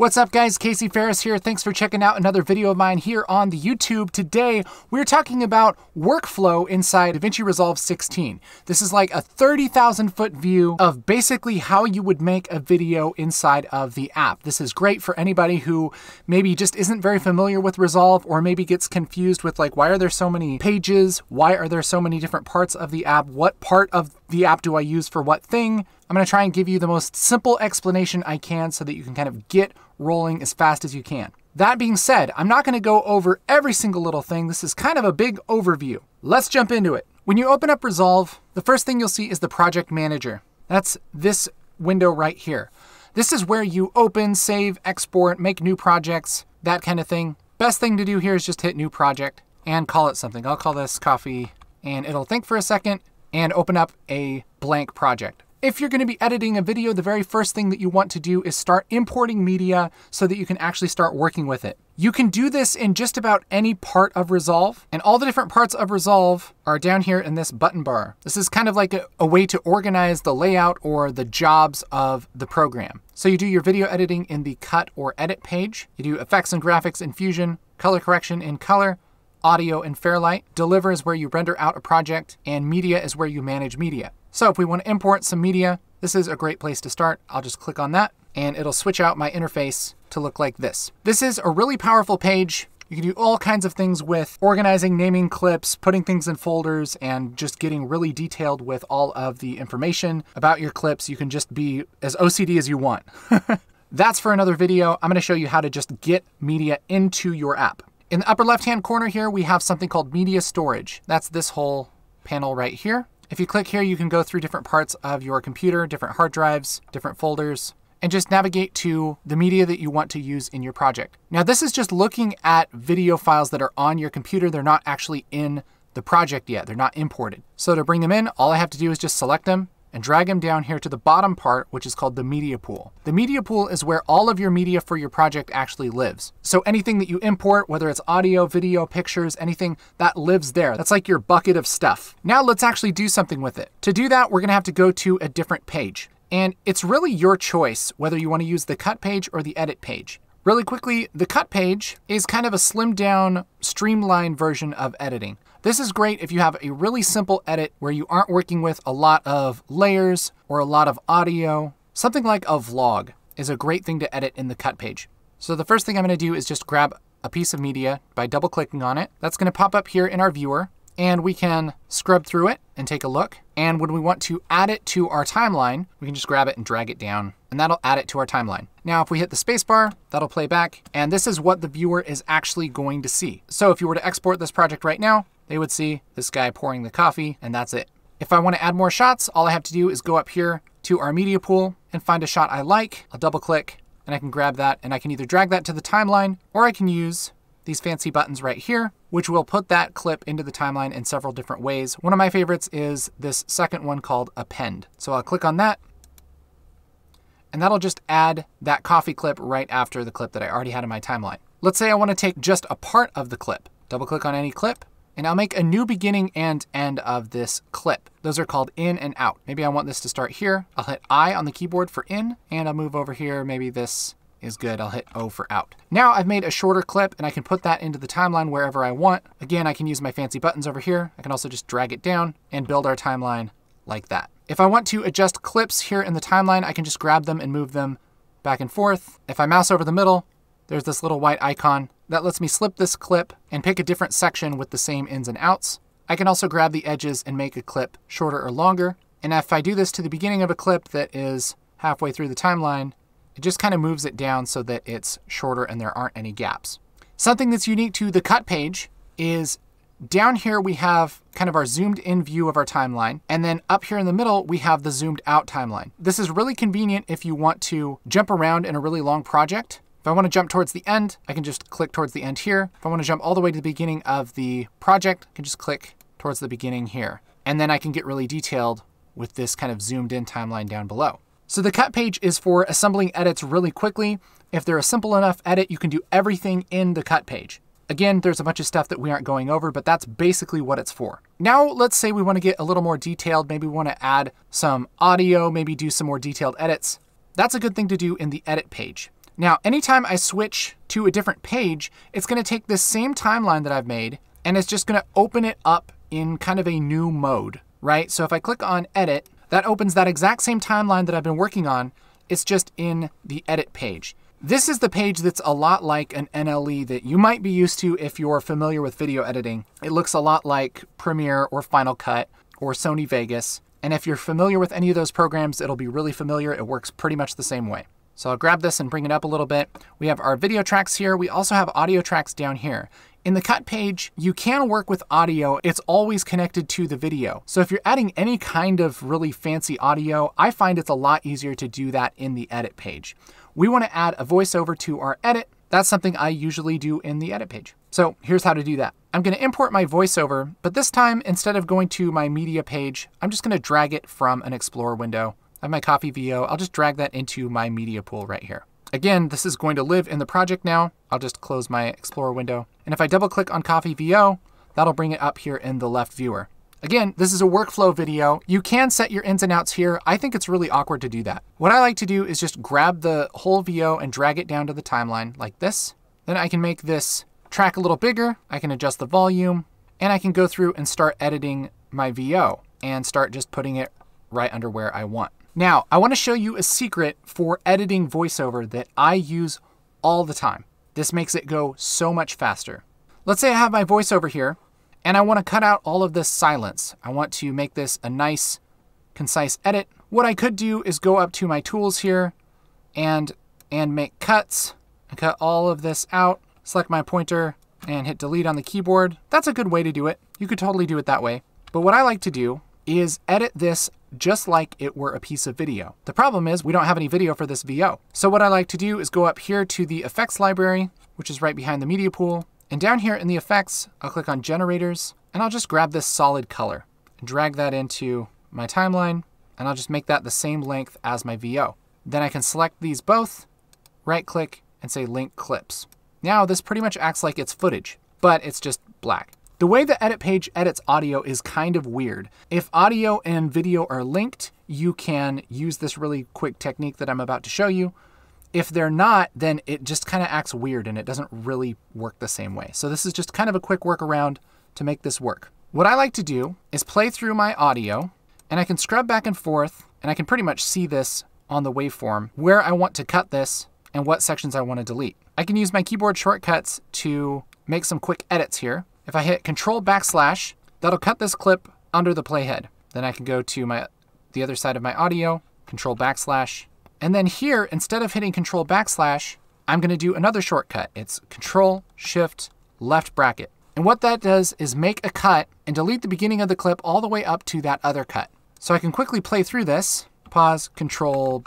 What's up guys, Casey Faris here. Thanks for checking out another video of mine here on the YouTube. Today, we're talking about workflow inside DaVinci Resolve 16. This is like a 30,000 foot view of basically how you would make a video inside of the app. This is great for anybody who maybe just isn't very familiar with Resolve or maybe gets confused with like, why are there so many pages? Why are there so many different parts of the app? What part of the app do I use for what thing? I'm gonna try and give you the most simple explanation I can so that you can kind of get rolling as fast as you can. That being said, I'm not gonna go over every single little thing. This is kind of a big overview. Let's jump into it. When you open up Resolve, the first thing you'll see is the project manager. That's this window right here. This is where you open, save, export, make new projects, that kind of thing. Best thing to do here is just hit new project and call it something. I'll call this coffee, and it'll think for a second and open up a blank project. If you're going to be editing a video, the very first thing that you want to do is start importing media so that you can actually start working with it. You can do this in just about any part of Resolve, and all the different parts of Resolve are down here in this button bar. This is kind of like a way to organize the layout or the jobs of the program. So you do your video editing in the cut or edit page. You do effects and graphics in Fusion, color correction in Color, audio in Fairlight. Deliver is where you render out a project, and media is where you manage media. So if we want to import some media, this is a great place to start. I'll just click on that and it'll switch out my interface to look like this. This is a really powerful page. You can do all kinds of things with organizing, naming clips, putting things in folders, and just getting really detailed with all of the information about your clips. You can just be as OCD as you want. That's for another video. I'm going to show you how to just get media into your app. In the upper left-hand corner here, we have something called media storage. That's this whole panel right here. If you click here, you can go through different parts of your computer, different hard drives, different folders, and just navigate to the media that you want to use in your project. Now, this is just looking at video files that are on your computer. They're not actually in the project yet. They're not imported. So to bring them in, all I have to do is just select them and drag them down here to the bottom part, which is called the media pool. The media pool is where all of your media for your project actually lives. So anything that you import, whether it's audio, video, pictures, anything, that lives there. That's like your bucket of stuff. Now let's actually do something with it. To do that, we're gonna have to go to a different page. And it's really your choice whether you wanna use the cut page or the edit page. Really quickly, the cut page is kind of a slimmed down, streamlined version of editing. This is great if you have a really simple edit where you aren't working with a lot of layers or a lot of audio. Something like a vlog is a great thing to edit in the cut page. So the first thing I'm going to do is just grab a piece of media by double clicking on it. That's going to pop up here in our viewer, and we can scrub through it and take a look. And when we want to add it to our timeline, we can just grab it and drag it down, and that'll add it to our timeline. Now, if we hit the spacebar, that'll play back, and this is what the viewer is actually going to see. So if you were to export this project right now, they would see this guy pouring the coffee, and that's it. If I want to add more shots, all I have to do is go up here to our media pool and find a shot I like. I'll double click and I can grab that, and I can either drag that to the timeline or I can use these fancy buttons right here, which will put that clip into the timeline in several different ways. One of my favorites is this second one called append. So I'll click on that, and that'll just add that coffee clip right after the clip that I already had in my timeline. Let's say I want to take just a part of the clip. Double click on any clip, and I'll make a new beginning and end of this clip. Those are called in and out. Maybe I want this to start here. I'll hit I on the keyboard for in, and I'll move over here. Maybe this is good. I'll hit O for out. Now I've made a shorter clip, and I can put that into the timeline wherever I want. Again, I can use my fancy buttons over here. I can also just drag it down and build our timeline like that. If I want to adjust clips here in the timeline, I can just grab them and move them back and forth. If I mouse over the middle, there's this little white icon that lets me slip this clip and pick a different section with the same ins and outs. I can also grab the edges and make a clip shorter or longer. And if I do this to the beginning of a clip that is halfway through the timeline, it just kind of moves it down so that it's shorter and there aren't any gaps. Something that's unique to the cut page is down here we have kind of our zoomed in view of our timeline, and then up here in the middle we have the zoomed out timeline. This is really convenient if you want to jump around in a really long project. If I want to jump towards the end, I can just click towards the end here. If I want to jump all the way to the beginning of the project, I can just click towards the beginning here. And then I can get really detailed with this kind of zoomed in timeline down below. So the cut page is for assembling edits really quickly. If they're a simple enough edit, you can do everything in the cut page. Again, there's a bunch of stuff that we aren't going over, but that's basically what it's for. Now, let's say we want to get a little more detailed. Maybe we want to add some audio, maybe do some more detailed edits. That's a good thing to do in the edit page. Now, anytime I switch to a different page, it's gonna take this same timeline that I've made, and it's just gonna open it up in kind of a new mode, right? So if I click on edit, that opens that exact same timeline that I've been working on. It's just in the edit page. This is the page that's a lot like an NLE that you might be used to if you're familiar with video editing. It looks a lot like Premiere or Final Cut or Sony Vegas. And if you're familiar with any of those programs, it'll be really familiar. It works pretty much the same way. So I'll grab this and bring it up a little bit. We have our video tracks here. We also have audio tracks down here. In the cut page, you can work with audio. It's always connected to the video. So if you're adding any kind of really fancy audio, I find it's a lot easier to do that in the edit page. We want to add a voiceover to our edit. That's something I usually do in the edit page. So here's how to do that. I'm going to import my voiceover, but this time, instead of going to my media page, I'm just going to drag it from an Explorer window. I have my coffee VO. I'll just drag that into my media pool right here. Again, this is going to live in the project now. I'll just close my Explorer window. And if I double click on Coffee VO, that'll bring it up here in the left viewer. Again, this is a workflow video. You can set your ins and outs here. I think it's really awkward to do that. What I like to do is just grab the whole VO and drag it down to the timeline like this. Then I can make this track a little bigger. I can adjust the volume, and I can go through and start editing my VO and start just putting it right under where I want. Now, I want to show you a secret for editing voiceover that I use all the time. This makes it go so much faster. Let's say I have my voiceover here, and I want to cut out all of this silence. I want to make this a nice, concise edit. What I could do is go up to my tools here and make cuts. I cut all of this out, select my pointer, and hit delete on the keyboard. That's a good way to do it. You could totally do it that way. But what I like to do is edit this just like it were a piece of video. The problem is we don't have any video for this VO. So what I like to do is go up here to the effects library, which is right behind the media pool. And down here in the effects, I'll click on generators, and I'll just grab this solid color and drag that into my timeline. And I'll just make that the same length as my VO. Then I can select these both, right click, and say link clips. Now this pretty much acts like it's footage, but it's just black. The way the edit page edits audio is kind of weird. If audio and video are linked, you can use this really quick technique that I'm about to show you. If they're not, then it just kind of acts weird and it doesn't really work the same way. So this is just kind of a quick workaround to make this work. What I like to do is play through my audio, and I can scrub back and forth, and I can pretty much see this on the waveform where I want to cut this and what sections I want to delete. I can use my keyboard shortcuts to make some quick edits here. If I hit Control \, that'll cut this clip under the playhead. Then I can go to the other side of my audio, Control \. And then here, instead of hitting Control \, I'm gonna do another shortcut. It's Control Shift left bracket. And what that does is make a cut and delete the beginning of the clip all the way up to that other cut. So I can quickly play through this, pause, Control \,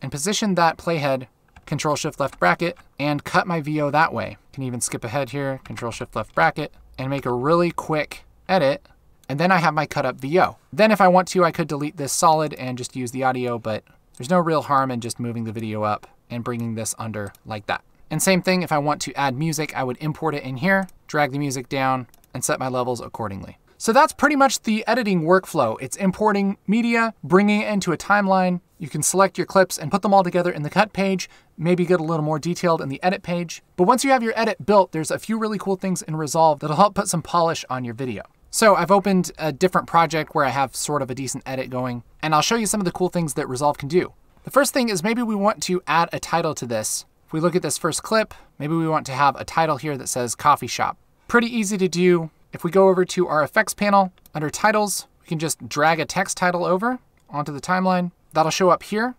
and position that playhead, Control Shift left bracket, and cut my VO that way. Can even skip ahead here, Control Shift left bracket, and make a really quick edit. And then I have my cut up VO. Then if I want to, I could delete this solid and just use the audio, but there's no real harm in just moving the video up and bringing this under like that. And same thing, if I want to add music, I would import it in here, drag the music down, and set my levels accordingly. So that's pretty much the editing workflow. It's importing media, bringing it into a timeline. You can select your clips and put them all together in the cut page, maybe get a little more detailed in the edit page. But once you have your edit built, there's a few really cool things in Resolve that'll help put some polish on your video. So I've opened a different project where I have sort of a decent edit going, and I'll show you some of the cool things that Resolve can do. The first thing is maybe we want to add a title to this. If we look at this first clip, maybe we want to have a title here that says coffee shop. Pretty easy to do. If we go over to our effects panel, under titles, we can just drag a text title over onto the timeline. That'll show up here.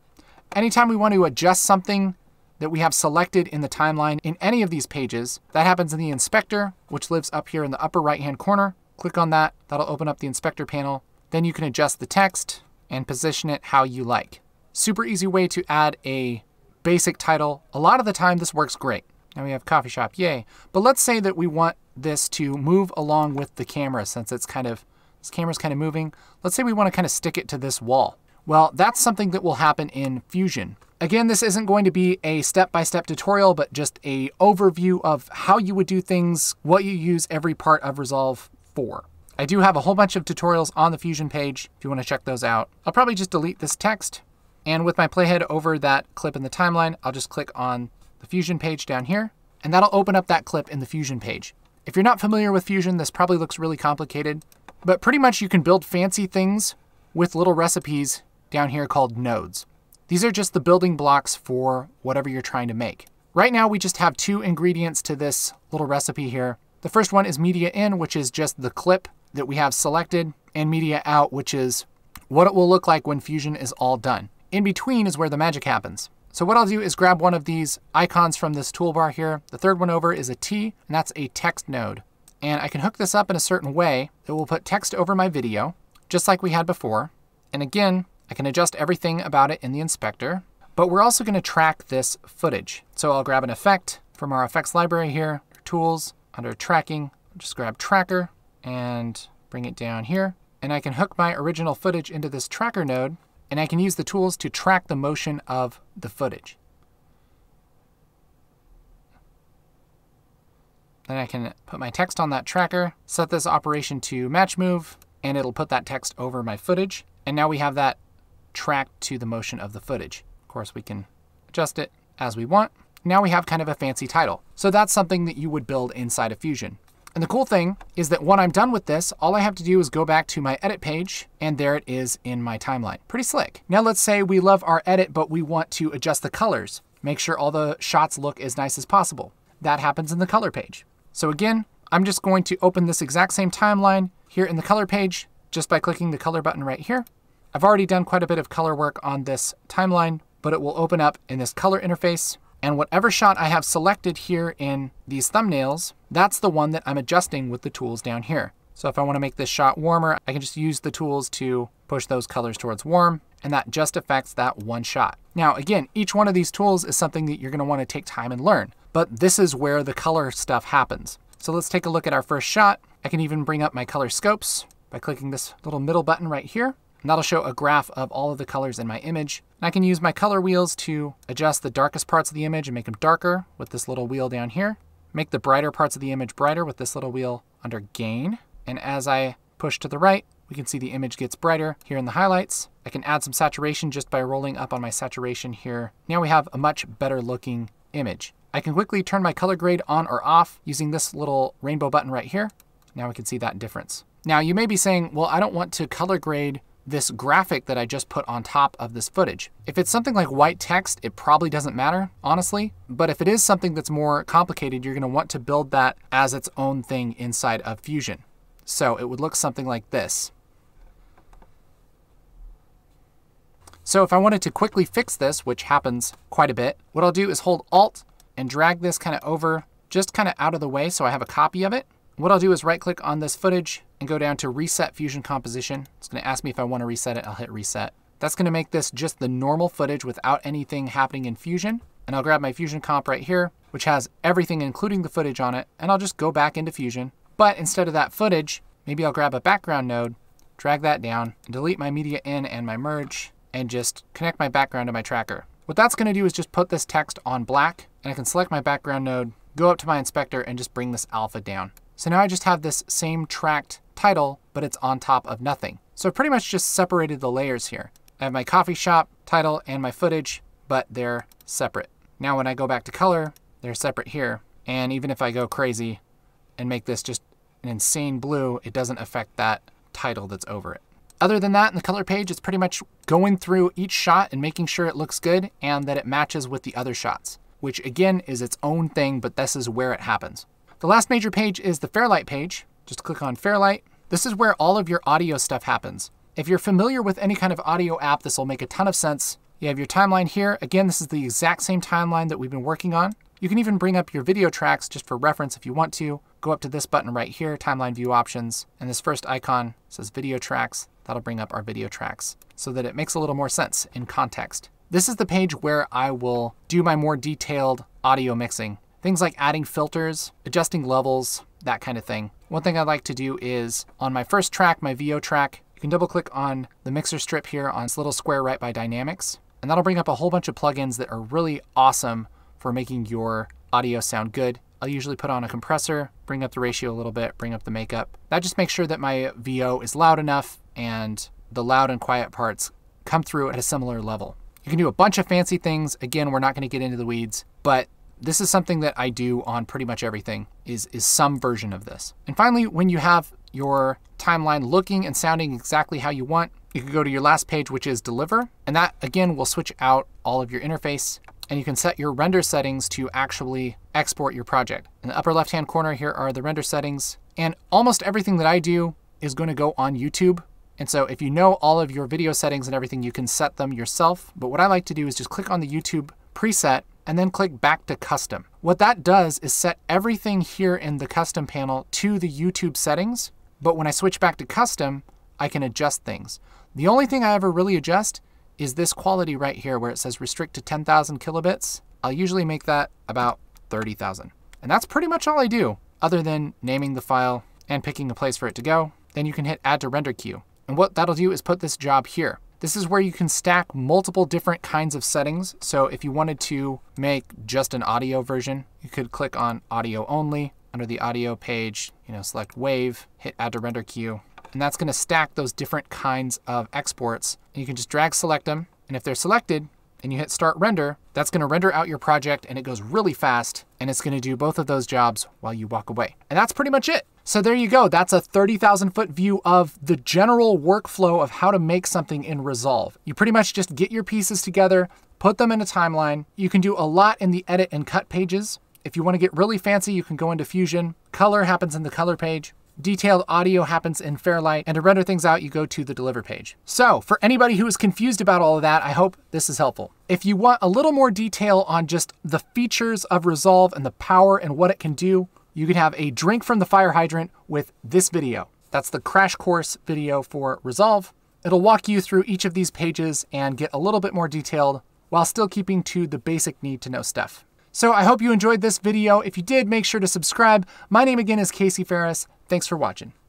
Anytime we want to adjust something that we have selected in the timeline in any of these pages, that happens in the inspector, which lives up here in the upper right-hand corner. Click on that, that'll open up the inspector panel. Then you can adjust the text and position it how you like. Super easy way to add a basic title. A lot of the time this works great. Now we have coffee shop, yay. But let's say that we want this to move along with the camera, since it's kind of, this camera's kind of moving. Let's say we want to kind of stick it to this wall. Well, that's something that will happen in Fusion. Again, this isn't going to be a step-by-step tutorial, but just an overview of how you would do things, what you use every part of Resolve for. I do have a whole bunch of tutorials on the Fusion page if you want to check those out. I'll probably just delete this text And with my playhead over that clip in the timeline, I'll just click on the Fusion page down here, and that'll open up that clip in the Fusion page. If you're not familiar with Fusion, this probably looks really complicated, but pretty much you can build fancy things with little recipes down here called nodes. These are just the building blocks for whatever you're trying to make. Right now, we just have two ingredients to this little recipe here. The first one is media in, which is just the clip that we have selected, and media out, which is what it will look like when Fusion is all done. In between is where the magic happens. So what I'll do is grab one of these icons from this toolbar here. The third one over is a T, and that's a text node. And I can hook this up in a certain way that will put text over my video, just like we had before. And again, I can adjust everything about it in the inspector, but we're also going to track this footage. So I'll grab an effect from our effects library here, tools, under tracking, just grab tracker and bring it down here. And I can hook my original footage into this tracker node, and I can use the tools to track the motion of the footage. Then I can put my text on that tracker, set this operation to match move, and it'll put that text over my footage. And now we have that tracked to the motion of the footage. Of course, we can adjust it as we want. Now we have kind of a fancy title. So that's something that you would build inside of Fusion. And the cool thing is that when I'm done with this, all I have to do is go back to my edit page, and there it is in my timeline. Pretty slick. Now let's say we love our edit, but we want to adjust the colors, make sure all the shots look as nice as possible. That happens in the color page. So again, I'm just going to open this exact same timeline here in the color page just by clicking the color button right here. I've already done quite a bit of color work on this timeline, but it will open up in this color interface. And whatever shot I have selected here in these thumbnails, that's the one that I'm adjusting with the tools down here. So if I want to make this shot warmer, I can just use the tools to push those colors towards warm, and that just affects that one shot. Now again, each one of these tools is something that you're going to want to take time and learn, but this is where the color stuff happens. So let's take a look at our first shot. I can even bring up my color scopes by clicking this little middle button right here. And that'll show a graph of all of the colors in my image. And I can use my color wheels to adjust the darkest parts of the image and make them darker with this little wheel down here. Make the brighter parts of the image brighter with this little wheel under gain. And as I push to the right, we can see the image gets brighter here in the highlights. I can add some saturation just by rolling up on my saturation here. Now we have a much better looking image. I can quickly turn my color grade on or off using this little rainbow button right here. Now we can see that difference. Now you may be saying, well, I don't want to color grade this graphic that I just put on top of this footage. If it's something like white text, it probably doesn't matter, honestly. But if it is something that's more complicated, you're gonna want to build that as its own thing inside of Fusion. So it would look something like this. So if I wanted to quickly fix this, which happens quite a bit, what I'll do is hold Alt and drag this kind of over, just kind of out of the way so I have a copy of it. What I'll do is right click on this footage and go down to reset Fusion composition. It's gonna ask me if I wanna reset it, I'll hit reset. That's gonna make this just the normal footage without anything happening in Fusion. And I'll grab my Fusion comp right here, which has everything including the footage on it, and I'll just go back into Fusion. But instead of that footage, maybe I'll grab a background node, drag that down, and delete my media in and my merge, and just connect my background to my tracker. What that's gonna do is just put this text on black, and I can select my background node, go up to my inspector, and just bring this alpha down. So now I just have this same tracked title, but it's on top of nothing. So I pretty much just separated the layers here. I have my coffee shop title and my footage, but they're separate. Now when I go back to color, they're separate here. And even if I go crazy and make this just an insane blue, it doesn't affect that title that's over it. Other than that, in the color page, it's pretty much going through each shot and making sure it looks good and that it matches with the other shots, which again is its own thing, but this is where it happens. The last major page is the Fairlight page. Just click on Fairlight. This is where all of your audio stuff happens. If you're familiar with any kind of audio app, this will make a ton of sense. You have your timeline here. Again, this is the exact same timeline that we've been working on. You can even bring up your video tracks just for reference if you want to. Go up to this button right here, timeline view options, and this first icon says video tracks. That'll bring up our video tracks so that it makes a little more sense in context. This is the page where I will do my more detailed audio mixing. Things like adding filters, adjusting levels, that kind of thing. One thing I like to do is on my first track, my VO track, you can double click on the mixer strip here on this little square right by Dynamics, and that'll bring up a whole bunch of plugins that are really awesome for making your audio sound good. I'll usually put on a compressor, bring up the ratio a little bit, bring up the makeup. That just makes sure that my VO is loud enough and the loud and quiet parts come through at a similar level. You can do a bunch of fancy things. Again, we're not going to get into the weeds, but this is something that I do on pretty much everything, is some version of this. And finally, when you have your timeline looking and sounding exactly how you want, you can go to your last page, which is deliver. And that again will switch out all of your interface, and you can set your render settings to actually export your project. In the upper left-hand corner here are the render settings, and almost everything that I do is going to go on YouTube. And so if you know all of your video settings and everything, you can set them yourself. But what I like to do is just click on the YouTube preset and then click back to custom. What that does is set everything here in the custom panel to the YouTube settings. But when I switch back to custom, I can adjust things. The only thing I ever really adjust is this quality right here where it says restrict to 10,000 kilobits. I'll usually make that about 30,000. And that's pretty much all I do other than naming the file and picking a place for it to go. Then you can hit add to render queue. And what that'll do is put this job here. This is where you can stack multiple different kinds of settings. So if you wanted to make just an audio version, you could click on audio only. Under the audio page, select wave, hit add to render queue. And that's going to stack those different kinds of exports. And you can just drag select them. And if they're selected and you hit start render, that's going to render out your project, and it goes really fast. And it's going to do both of those jobs while you walk away. And that's pretty much it. So there you go. That's a 30,000 foot view of the general workflow of how to make something in Resolve. You pretty much just get your pieces together, put them in a timeline. You can do a lot in the edit and cut pages. If you want to get really fancy, you can go into Fusion. Color happens in the color page. Detailed audio happens in Fairlight, and to render things out, you go to the deliver page. So for anybody who is confused about all of that, I hope this is helpful. If you want a little more detail on just the features of Resolve and the power and what it can do, you can have a drink from the fire hydrant with this video. That's the crash course video for Resolve. It'll walk you through each of these pages and get a little bit more detailed while still keeping to the basic need to know stuff. So I hope you enjoyed this video. If you did, make sure to subscribe. My name again is Casey Faris. Thanks for watching.